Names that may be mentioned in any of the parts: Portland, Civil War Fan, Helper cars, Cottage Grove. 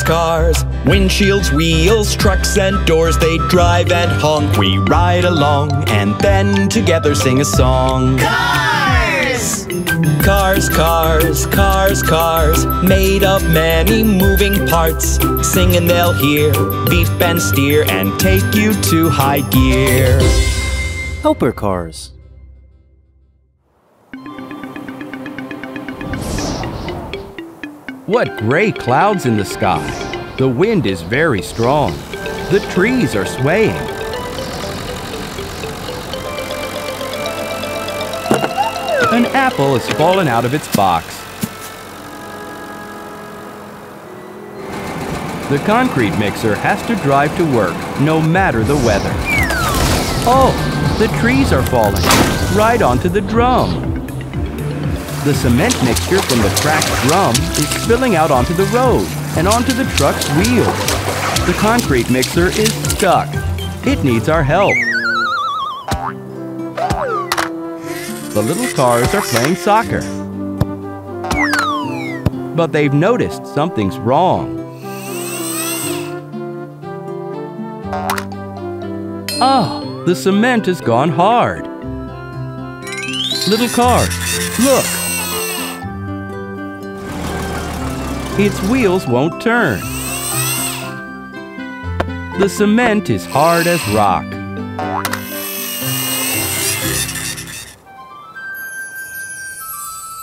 cars, cars. Windshields, wheels, trucks and doors, they drive and honk. We ride along and then together sing a song. Cars! Cars, cars, cars, cars, made of many moving parts. Sing and they'll hear, beep and steer, and take you to high gear. Helper cars. What gray clouds in the sky. The wind is very strong. The trees are swaying. An apple has fallen out of its box. The concrete mixer has to drive to work, no matter the weather. Oh, the trees are falling, right onto the drum. The cement mixture from the cracked drum is spilling out onto the road and onto the truck's wheel. The concrete mixer is stuck. It needs our help. The little cars are playing soccer. But they've noticed something's wrong. Oh, the cement has gone hard. Little cars, look! Its wheels won't turn. The cement is hard as rock.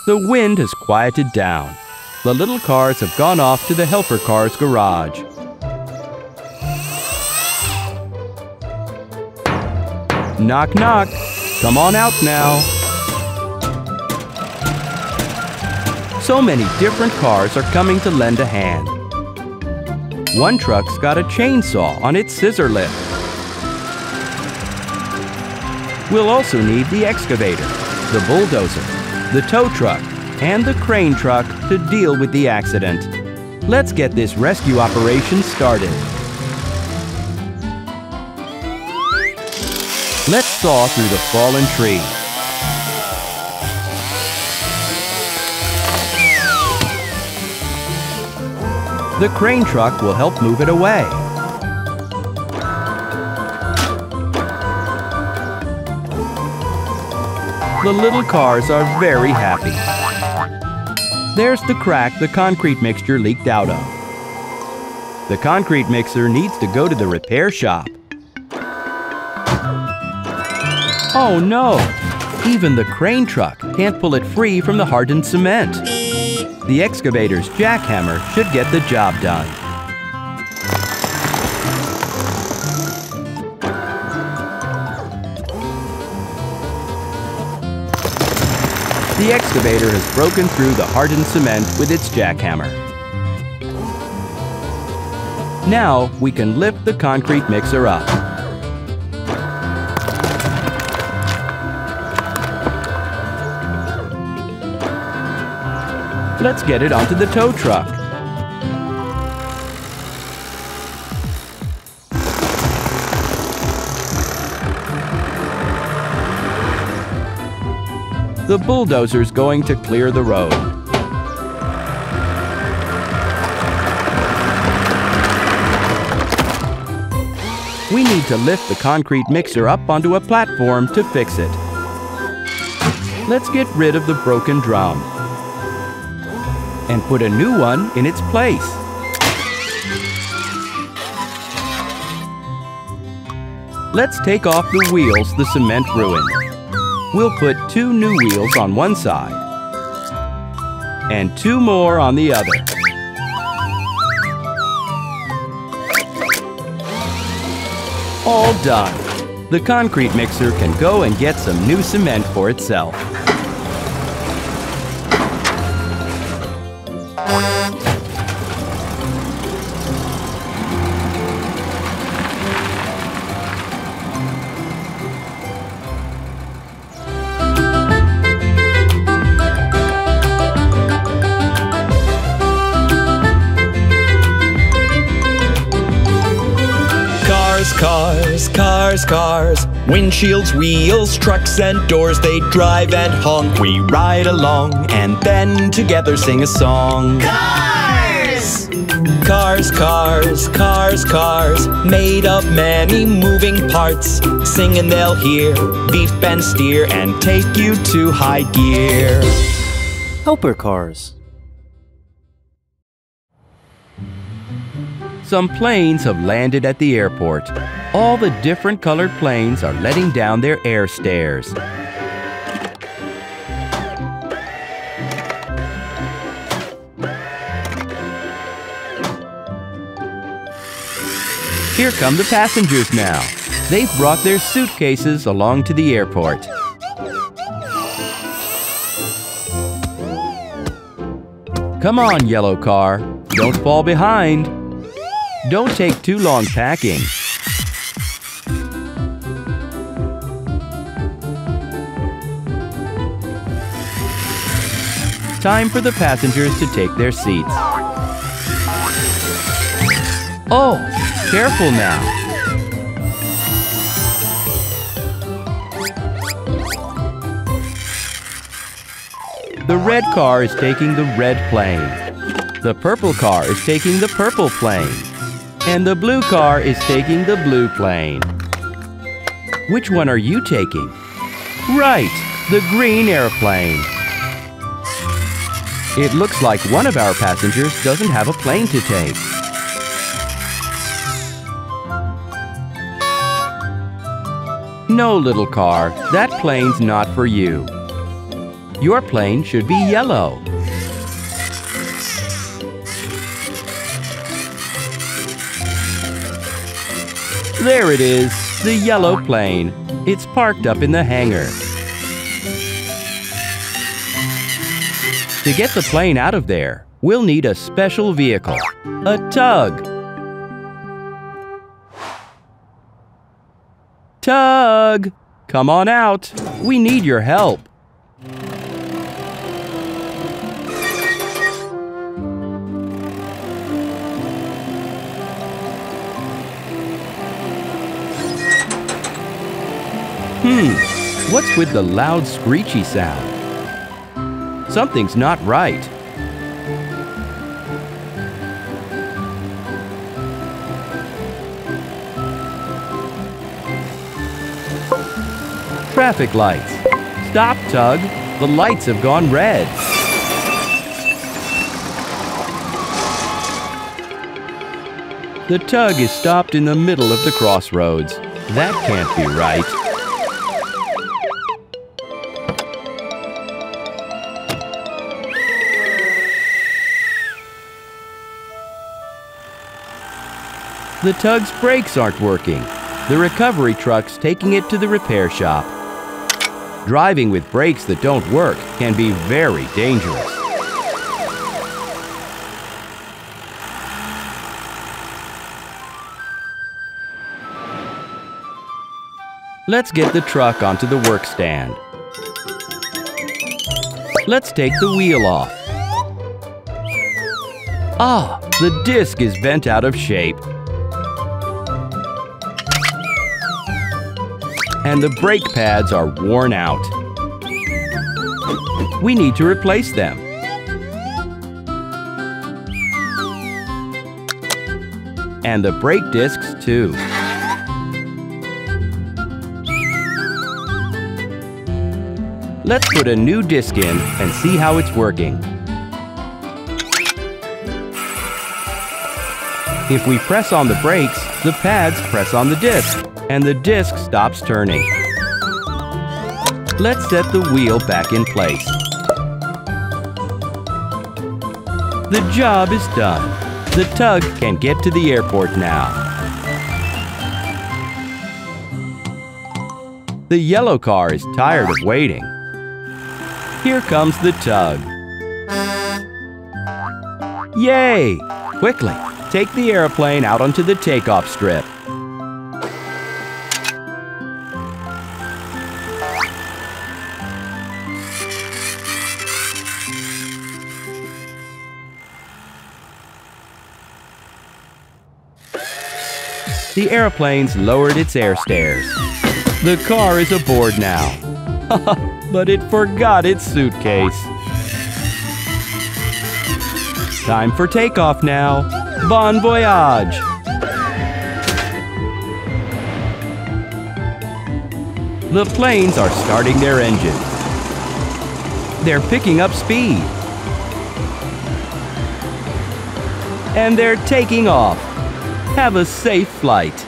The wind has quieted down. The little cars have gone off to the helper car's garage. Knock, knock. Come on out now. So many different cars are coming to lend a hand. One truck's got a chainsaw on its scissor lift. We'll also need the excavator, the bulldozer, the tow truck, and the crane truck to deal with the accident. Let's get this rescue operation started. Let's saw through the fallen tree. The crane truck will help move it away. The little cars are very happy. There's the crack the concrete mixture leaked out of. The concrete mixer needs to go to the repair shop. Oh no! Even the crane truck can't pull it free from the hardened cement. The excavator's jackhammer should get the job done. The excavator has broken through the hardened cement with its jackhammer. Now we can lift the concrete mixer up. Let's get it onto the tow truck. The bulldozer's going to clear the road. We need to lift the concrete mixer up onto a platform to fix it. Let's get rid of the broken drum and put a new one in its place. Let's take off the wheels the cement ruined. We'll put 2 new wheels on one side and 2 more on the other. All done. The concrete mixer can go and get some new cement for itself. Cars, cars, cars, windshields, wheels, trucks and doors, they drive and honk. We ride along and then together sing a song. Cars! Cars, cars, cars, cars, made of many moving parts. Sing and they'll hear, beep and steer, and take you to high gear. Helper cars. Some planes have landed at the airport. All the different colored planes are letting down their air stairs. Here come the passengers now. They've brought their suitcases along to the airport. Come on, yellow car. Don't fall behind. Don't take too long packing. Time for the passengers to take their seats. Oh, careful now. The red car is taking the red plane. The purple car is taking the purple plane. And the blue car is taking the blue plane. Which one are you taking? Right, the green airplane. It looks like one of our passengers doesn't have a plane to take. No, little car, that plane's not for you. Your plane should be yellow. There it is, the yellow plane. It's parked up in the hangar. To get the plane out of there, we'll need a special vehicle, a tug. Tug, come on out. We need your help. What's with the loud screechy sound? Something's not right. Traffic lights. Stop, Tug. The lights have gone red. The tug is stopped in the middle of the crossroads. That can't be right. The tug's brakes aren't working. The recovery truck's taking it to the repair shop. Driving with brakes that don't work can be very dangerous. Let's get the truck onto the work stand. Let's take the wheel off. Ah, the disc is bent out of shape. And the brake pads are worn out. We need to replace them. And the brake discs too. Let's put a new disc in and see how it's working. If we press on the brakes, the pads press on the disc, and the disc stops turning. Let's set the wheel back in place. The job is done. The tug can get to the airport now. The yellow car is tired of waiting. Here comes the tug. Yay! Quickly, take the airplane out onto the takeoff strip. The airplane's lowered its air stairs. The car is aboard now. But it forgot its suitcase. Time for takeoff now. Bon voyage! The planes are starting their engines. They're picking up speed. And they're taking off. Have a safe flight.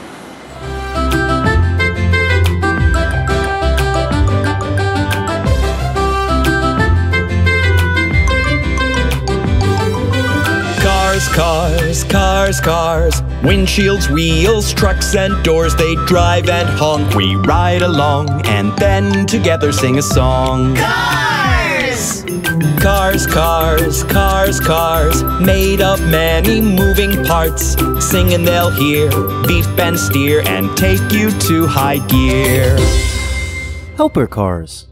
Cars, cars, cars, windshields, wheels, trucks and doors, they drive and honk. We ride along and then together sing a song. Cars! Cars, cars, cars, cars, made of many moving parts. Sing and they'll hear, beep and steer, and take you to high gear. Helper cars.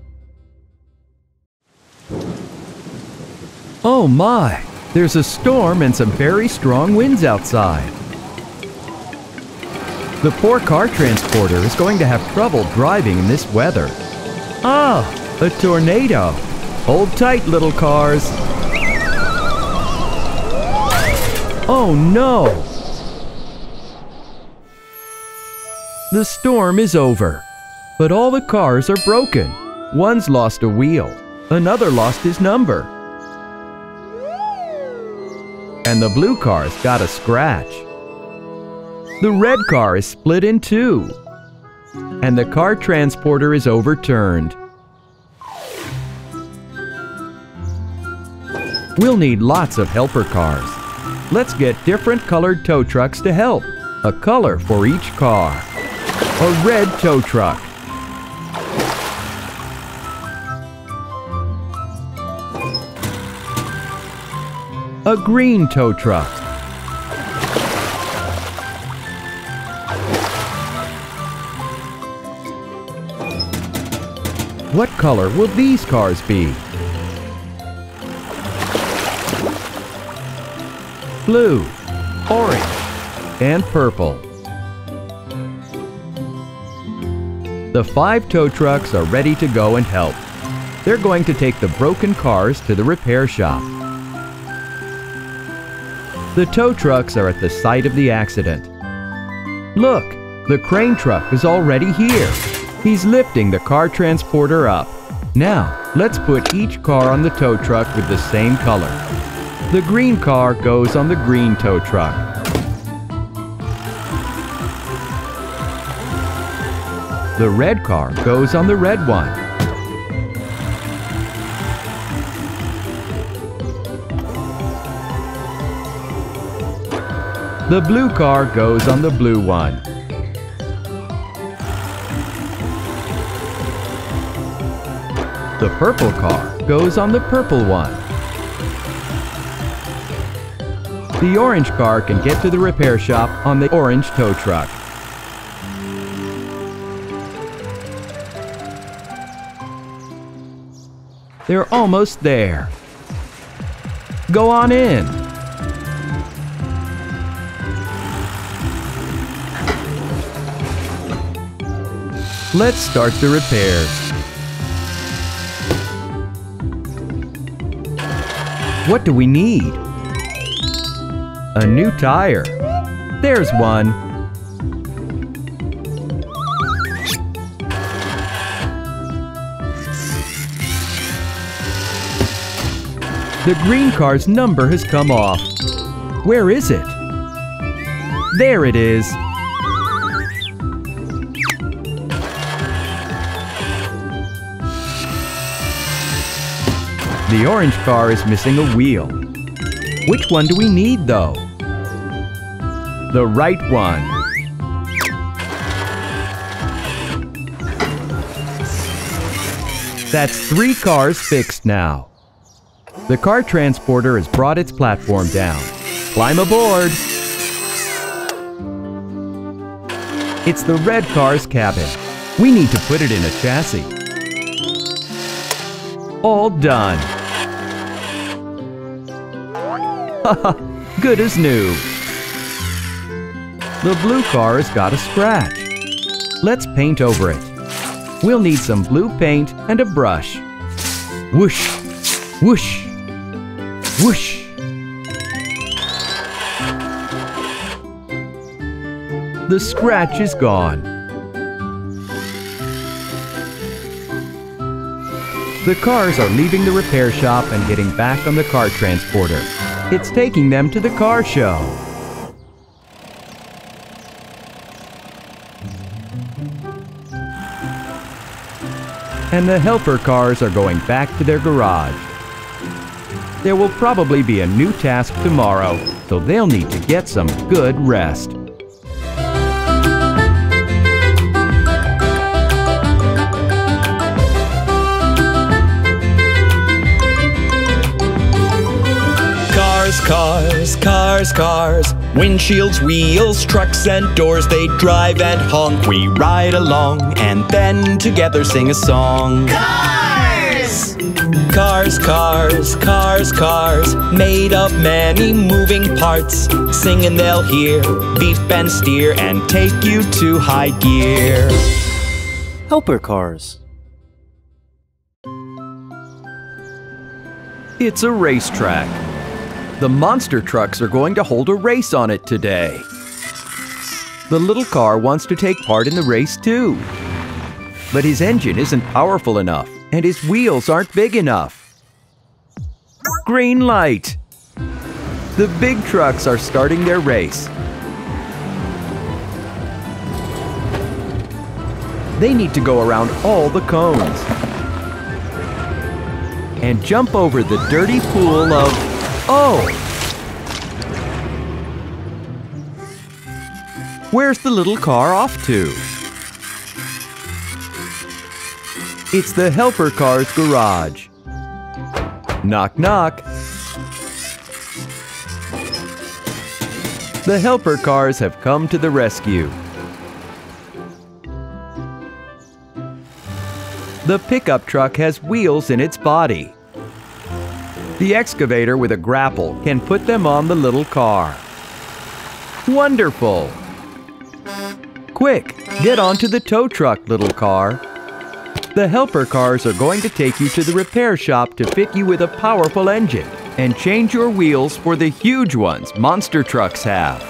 Oh my! There's a storm and some very strong winds outside. The poor car transporter is going to have trouble driving in this weather. Ah, a tornado. Hold tight, little cars. Oh no! The storm is over, but all the cars are broken. One's lost a wheel, another lost his number. And the blue car's got a scratch. The red car is split in two. And the car transporter is overturned. We'll need lots of helper cars. Let's get different colored tow trucks to help. A color for each car. A red tow truck. A green tow truck. What color will these cars be? Blue, orange, and purple. The 5 tow trucks are ready to go and help. They're going to take the broken cars to the repair shop. The tow trucks are at the site of the accident. Look, the crane truck is already here. He's lifting the car transporter up. Now, let's put each car on the tow truck with the same color. The green car goes on the green tow truck. The red car goes on the red one. The blue car goes on the blue one. The purple car goes on the purple one. The orange car can get to the repair shop on the orange tow truck. They're almost there. Go on in. Let's start the repairs. What do we need? A new tire. There's one. The green car's number has come off. Where is it? There it is. The orange car is missing a wheel. Which one do we need, though? The right one. That's 3 cars fixed now. The car transporter has brought its platform down. Climb aboard! It's the red car's cabin. We need to put it in a chassis. All done! Good as new. The blue car has got a scratch. Let's paint over it. We'll need some blue paint and a brush. Whoosh, whoosh, whoosh. The scratch is gone. The cars are leaving the repair shop and getting back on the car transporter. It's taking them to the car show. And the helper cars are going back to their garage. There will probably be a new task tomorrow, so they'll need to get some good rest. Cars, cars, cars, windshields, wheels, trucks and doors, they drive and honk. We ride along and then together sing a song. Cars! Cars, cars, cars, cars, made of many moving parts. Sing and they'll hear, beep and steer, and take you to high gear. Helper cars. It's a racetrack. The monster trucks are going to hold a race on it today. The little car wants to take part in the race too. But his engine isn't powerful enough, and his wheels aren't big enough. Green light! The big trucks are starting their race. They need to go around all the cones and jump over the dirty pool of... Oh! Where's the little car off to? It's the helper car's garage. Knock, knock. The helper cars have come to the rescue. The pickup truck has wheels in its body. The excavator with a grapple can put them on the little car. Wonderful! Quick, get onto the tow truck, little car. The helper cars are going to take you to the repair shop to fit you with a powerful engine and change your wheels for the huge ones monster trucks have.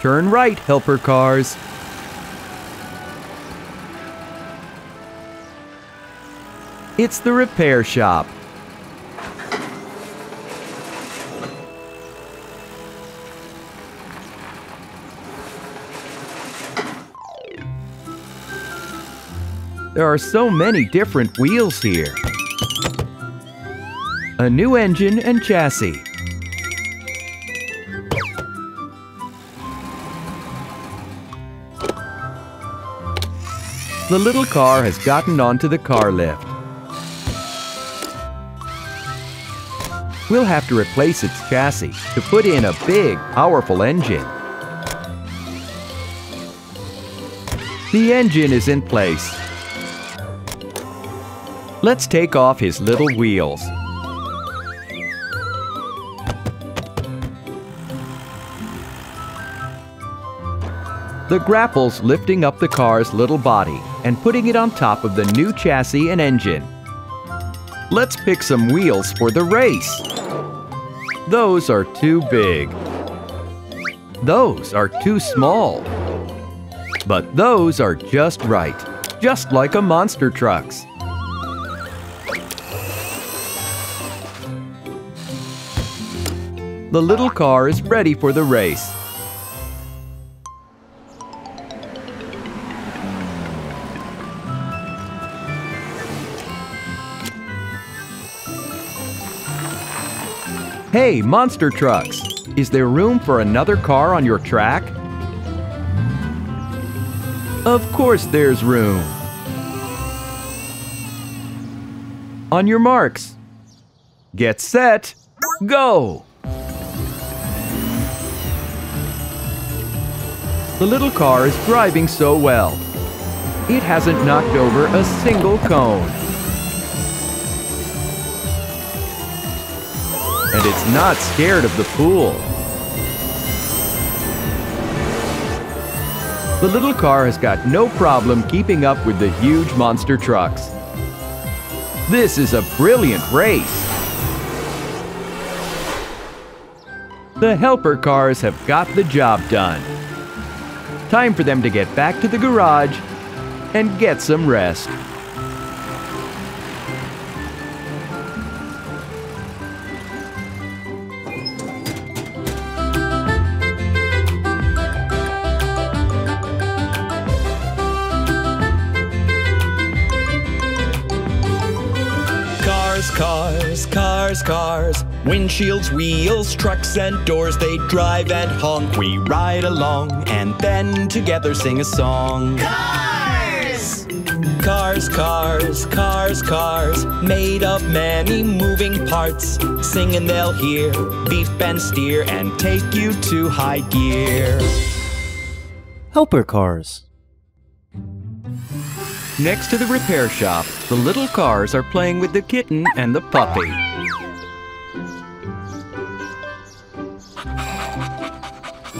Turn right, helper cars. It's the repair shop. There are so many different wheels here. A new engine and chassis. The little car has gotten onto the car lift. We'll have to replace its chassis to put in a big, powerful engine. The engine is in place. Let's take off his little wheels. The grapple's lifting up the car's little body and putting it on top of the new chassis and engine. Let's pick some wheels for the race. Those are too big. Those are too small. But those are just right, just like a monster truck's. The little car is ready for the race. Hey, monster trucks! Is there room for another car on your track? Of course there's room! On your marks, get set, go! The little car is driving so well. It hasn't knocked over a single cone. And it's not scared of the pool. The little car has got no problem keeping up with the huge monster trucks. This is a brilliant race. The helper cars have got the job done. Time for them to get back to the garage and get some rest. Cars, cars, cars, windshields, wheels, trucks and doors. They drive and honk, we ride along, and then together sing a song. Cars! Cars, cars, cars, cars, made of many moving parts. Sing and they'll hear, beep and steer, and take you to high gear. Helper cars. Next to the repair shop, the little cars are playing with the kitten and the puppy.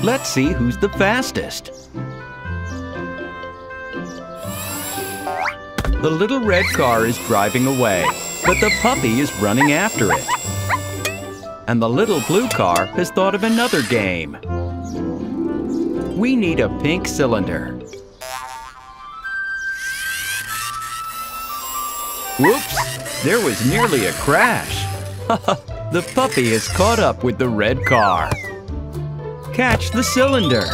Let's see who's the fastest. The little red car is driving away, but the puppy is running after it. And the little blue car has thought of another game. We need a pink cylinder. Whoops! There was nearly a crash! The puppy has caught up with the red car. Catch the cylinder!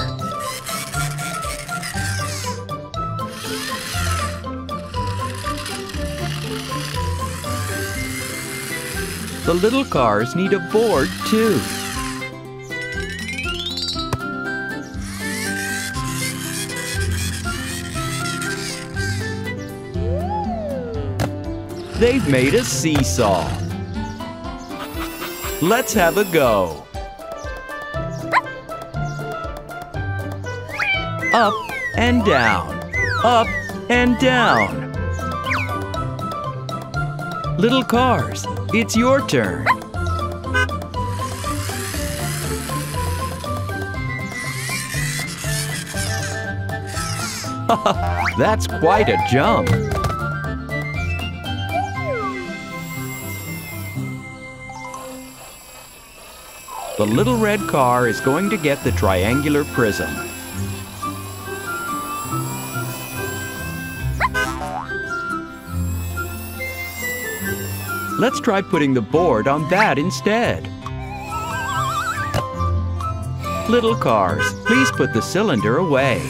The little cars need a board too. They've made a seesaw. Let's have a go. Up and down, up and down. Little cars, it's your turn. That's quite a jump. The little red car is going to get the triangular prism. Let's try putting the board on that instead. Little cars, please put the cylinder away.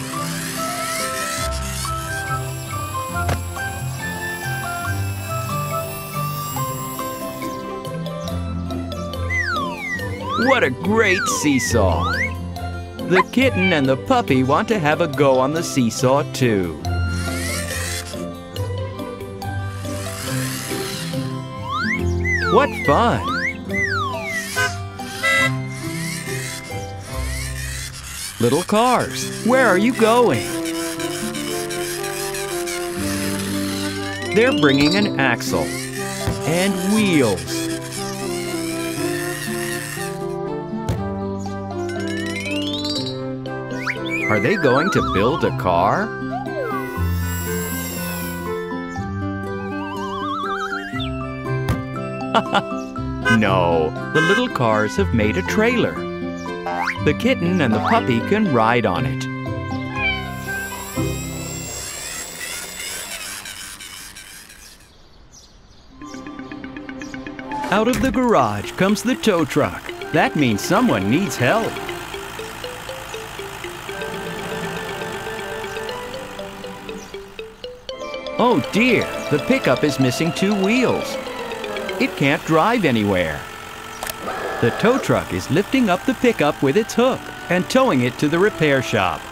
What a great seesaw! The kitten and the puppy want to have a go on the seesaw too. What fun! Little cars, where are you going? They're bringing an axle and wheels. Are they going to build a car? No, the little cars have made a trailer. The kitten and the puppy can ride on it. Out of the garage comes the tow truck. That means someone needs help. Oh dear, the pickup is missing two wheels. It can't drive anywhere. The tow truck is lifting up the pickup with its hook and towing it to the repair shop.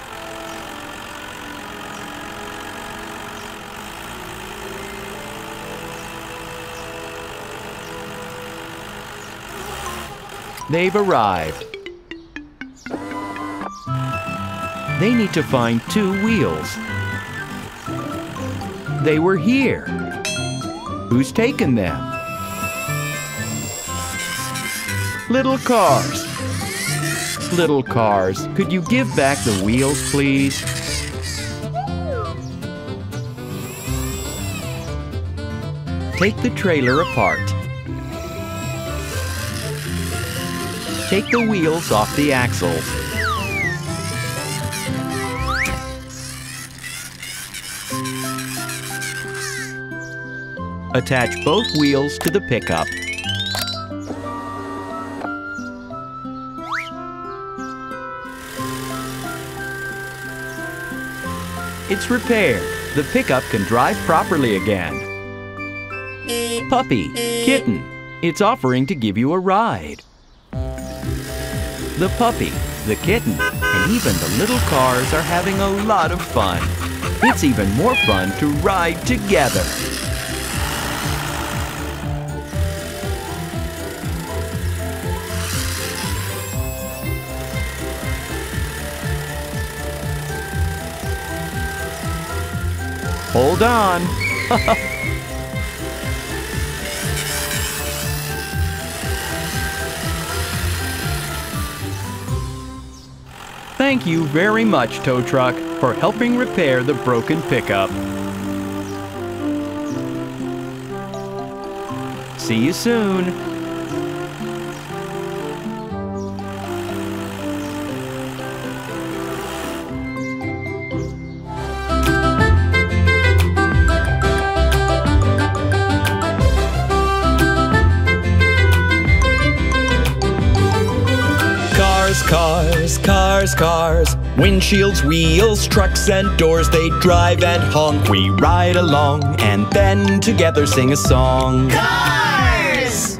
They've arrived. They need to find two wheels. They were here. Who's taken them? Little cars. Little cars, could you give back the wheels, please? Take the trailer apart. Take the wheels off the axles. Attach both wheels to the pickup. It's repaired. The pickup can drive properly again. Puppy, kitten, it's offering to give you a ride. The puppy, the kitten, and even the little cars are having a lot of fun. It's even more fun to ride together. Hold on. Thank you very much, tow truck, for helping repair the broken pickup. See you soon. Cars, cars, cars, windshields, wheels, trucks and doors, they drive and honk. We ride along and then together sing a song. Cars!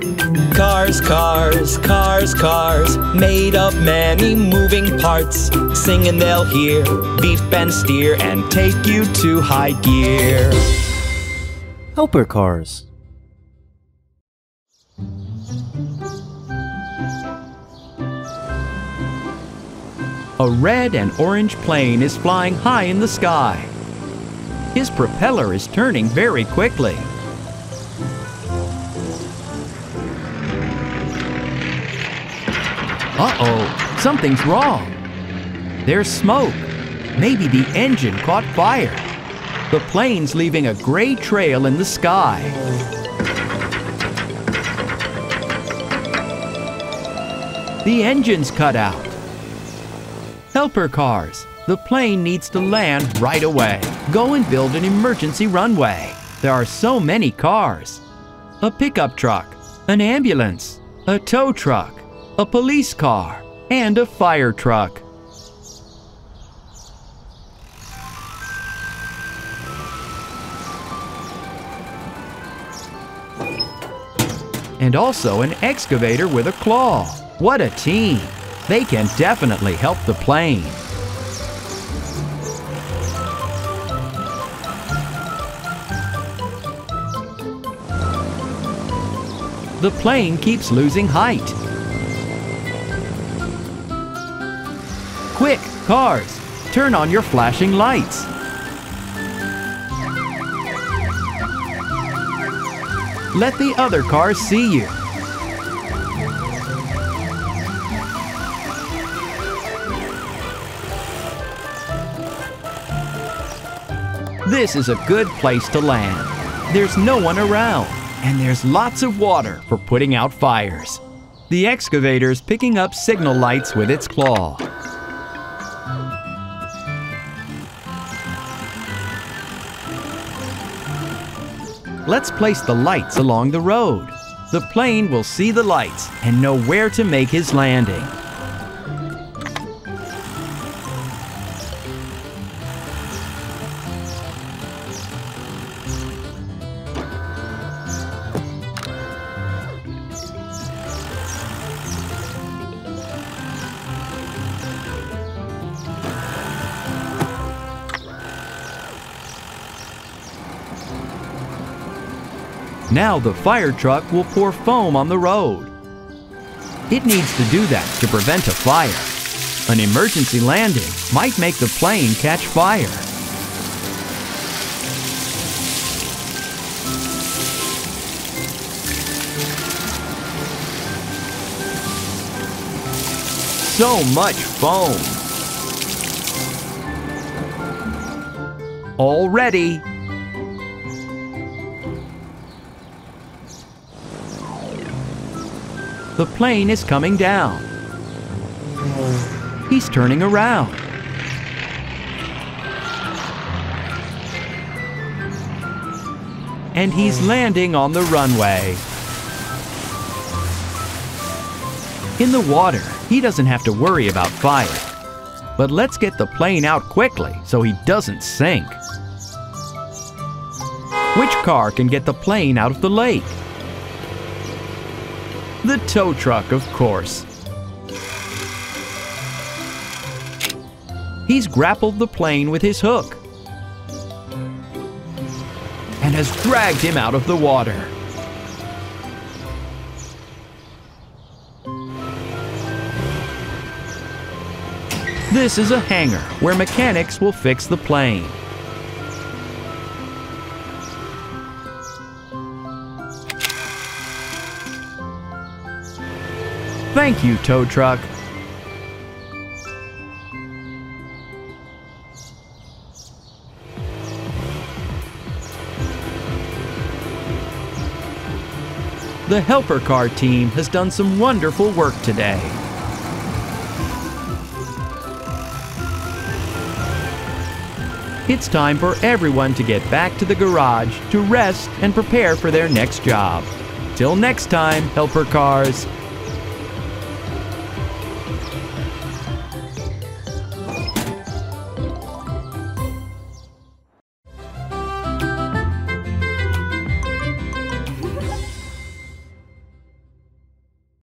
Cars, cars, cars, cars, made of many moving parts. Sing and they'll hear, beep and steer, and take you to high gear. Helper cars. A red and orange plane is flying high in the sky. His propeller is turning very quickly. Uh-oh, something's wrong. There's smoke. Maybe the engine caught fire. The plane's leaving a gray trail in the sky. The engine's cut out. Helper cars, the plane needs to land right away. Go and build an emergency runway. There are so many cars. A pickup truck, an ambulance, a tow truck, a police car, and a fire truck. And also an excavator with a claw. What a team! They can definitely help the plane. The plane keeps losing height. Quick, cars, turn on your flashing lights. Let the other cars see you. This is a good place to land. There's no one around, and there's lots of water for putting out fires. The excavator's picking up signal lights with its claw. Let's place the lights along the road. The plane will see the lights and know where to make his landing. Now the fire truck will pour foam on the road. It needs to do that to prevent a fire. An emergency landing might make the plane catch fire. So much foam. All ready. The plane is coming down. He's turning around. And he's landing on the runway. In the water, he doesn't have to worry about fire. But let's get the plane out quickly so he doesn't sink. Which car can get the plane out of the lake? The tow truck, of course. He's grappled the plane with his hook and has dragged him out of the water. This is a hangar where mechanics will fix the plane. Thank you, tow truck. The helper car team has done some wonderful work today. It's time for everyone to get back to the garage to rest and prepare for their next job. Till next time, helper cars.